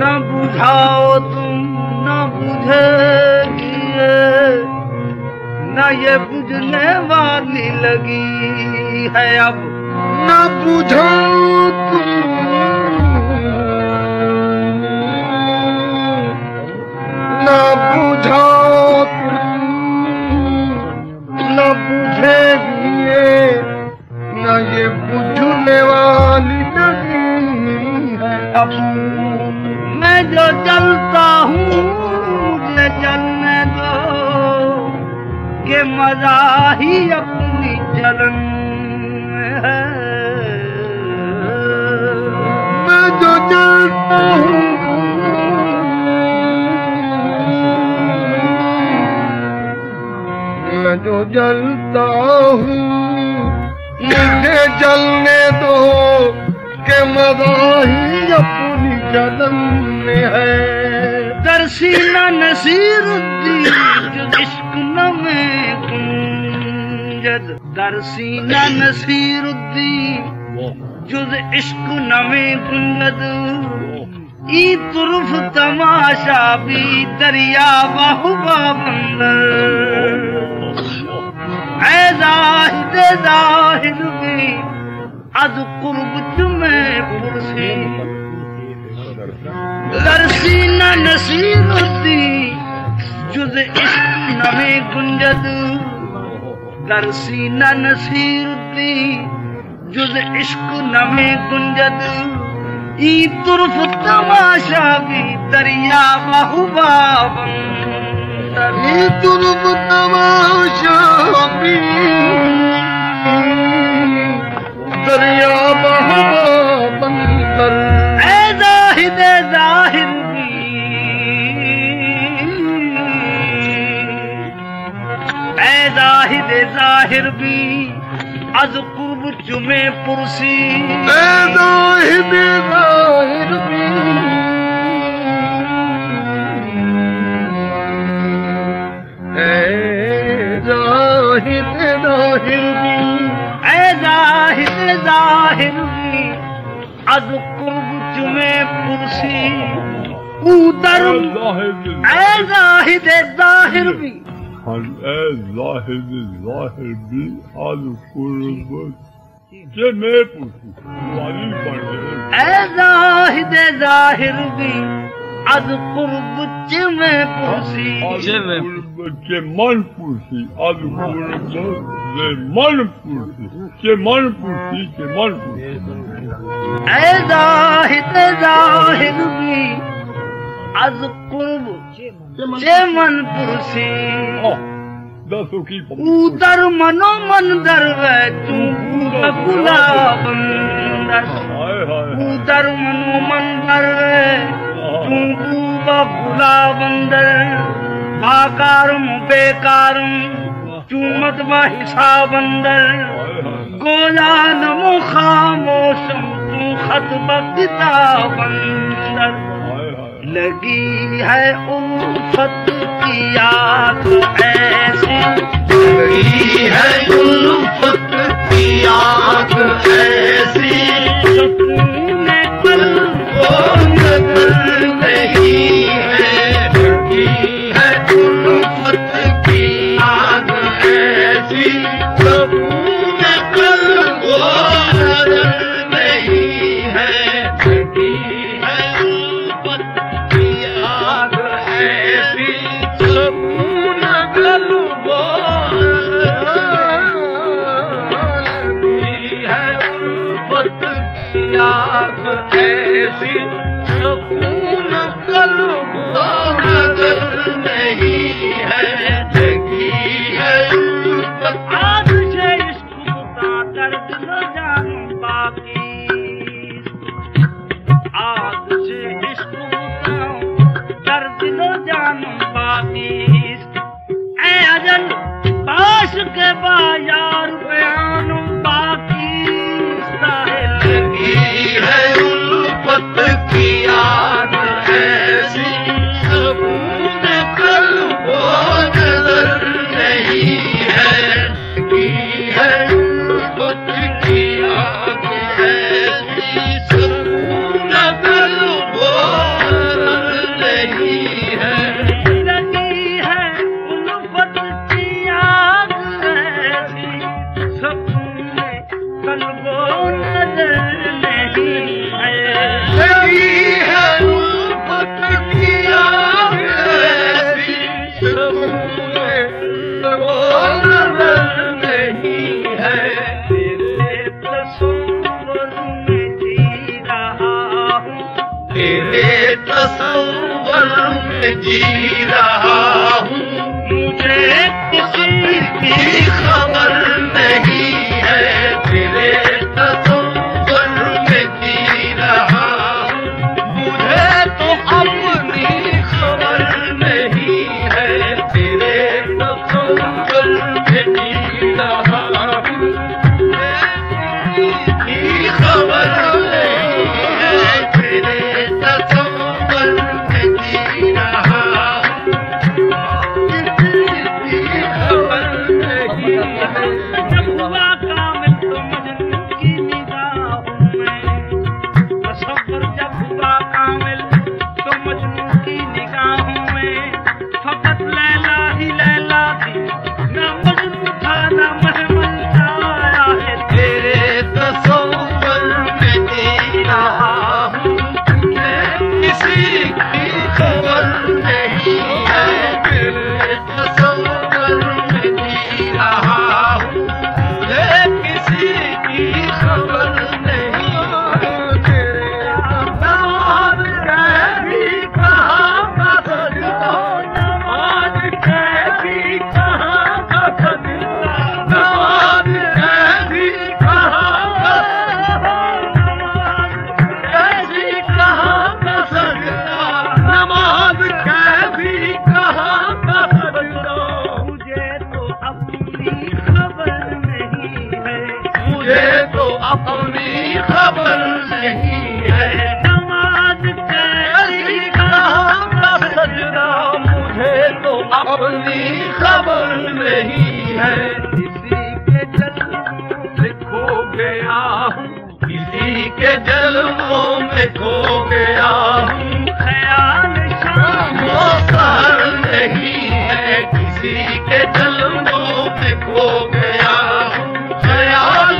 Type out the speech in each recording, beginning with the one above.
न बुझाओ तुम न बुझेगी न ये बुझने वाली लगी है अब। न बुझाओ तुम न बुझाओ तुम न बुझेगी न ये बुझने वाली लगी है अब। मैं जो चलता हूँ मुझे चलने दो के मजा ही अपनी चलन है। मैं जो चलता हूँ मैं जो जलता हूँ मुझे जलने दो के मजा ही अपनी चलन है। दर्शीना नसीरुद्दीन में गुंजद दर्सीना नसीरुद्दीन जुज इश्क नमे गुंजद। ई तुर्फ तमाशा भी दरिया बाहुबा बंदर ऐ जाहिद जाहिद भी अद कुर्ब जुमे कुर्सी। दर्सीना नसीरुद्दीन जुज इश्क नमे गुंजद दर्सीना नसीरुद्दीन जुज इश्क नमे गुंजद। ई तुर्फ तमाशा भी दरिया बाहुबा बंदर ई तुर्फ तमाशा भी दरिया बाहुबा बंदर ऐ जाहिद जाहिद जाहिद जाहिर भी अज कुर्ब जुमे पुरसी। जाहिद जाहिर भी जाहिद जाहिर भी जाहिद जाहिर भी अज कुर्ब जुमे पुरसी। उदर जाहिद जाहिर भी ज़ाहिर भी आज मैं पूछूं ज़ाहिद ज़ाहिर भी आज कुर्ब मैं पूछी के मन पूछी आज कुर्ब मन पूछी के मन पूछी के मन पूछी। ज़ाहिद ज़ाहिर भी आज कुर्ब मन पुरुषी। उदर मनो मंदर वे तू गुला बंदर उदर मनो मंदर वे तू गुला बंदर। आकारम बेकारम चूमत व हिसा बंदर गोला नमो खामोशम तू खत बता बंदर। लगी है उल्फत की आग ऐसी लगी है उल्फत की आग ऐसी तूने कल को नजर नहीं है। लगी है उल्फत की आग ऐसी तूने कल को नजर नहीं है। लगी है उल्फत ऐसी सुकून कल्ब नजर नहीं है। लगी है उल्फत आज से इश्क का दर्द न जानूं बाकी आज से इश्क का दर्द न जानूं बाकी। ऐ अजल काश के बाजार पे आनूं बाकी। लगी है उल्फत की आग ऐसी सुकून कल्ब नजर नहीं है। लगी है उल्फत की आग ऐसी सुकून कल्ब तेरे तसव्वुर में जी रहा हूँ, मुझे किसी की खबर नहीं है। तेरे तसव्वुर में जी रहा हूँ, मुझे तो अपनी खबर नहीं है। तेरे तसव्वुर में जी रहा हूँ, की खबर नहीं है। तेरे अपनी खबर नहीं है। नमाज तेरी कहा सजना, मुझे तो अपनी खबर नहीं है। किसी के जलवों में खो गया हूँ, किसी के जलवों में खो गया हूँ। ख्याल शाम सर नहीं है, किसी के जलवों में खो गया हूँ। ख्याल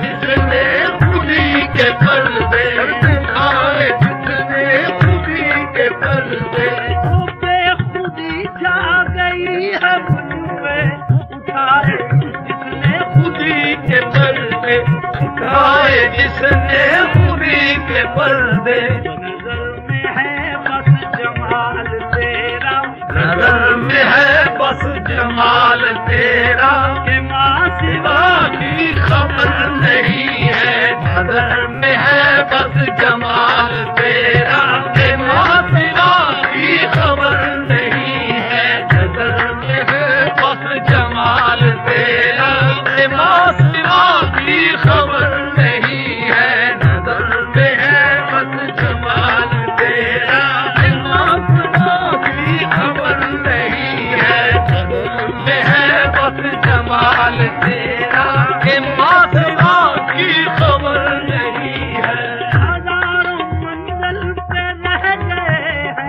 जिसने पूरी के पर्दे, नजर में है बस जमाल तेरा, नजर में है बस जमाल तेरा, के माँ सिवा की खबर नहीं है। नजर में है बस जमाल तेरा, के माँ सिवा की खबर नहीं है। नजर में है बस जमाल तेरा, के माँ सिवा की खबर तेरा, के मातवा की खबर नहीं है। हजारों मंजिल पे रह गए हैं,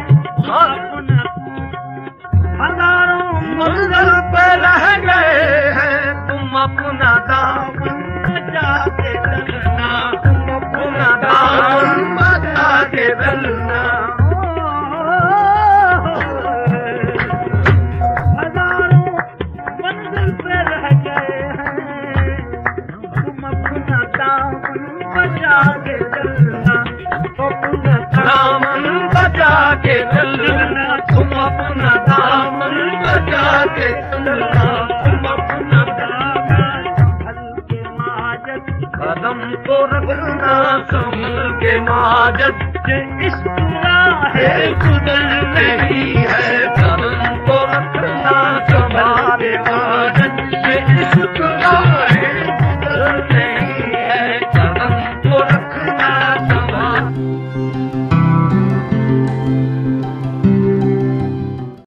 हजारों मंजिल पे रह गए हैं। तुम अपना दामन बचा के रखना, तुम अपना दामन बचा के रखना। तुम अपना दामन बचा के चलना, तुम अपना दामन के माजत कदम को रखना, संभल के माजत। ये इश्क़ है, कुदर नहीं है।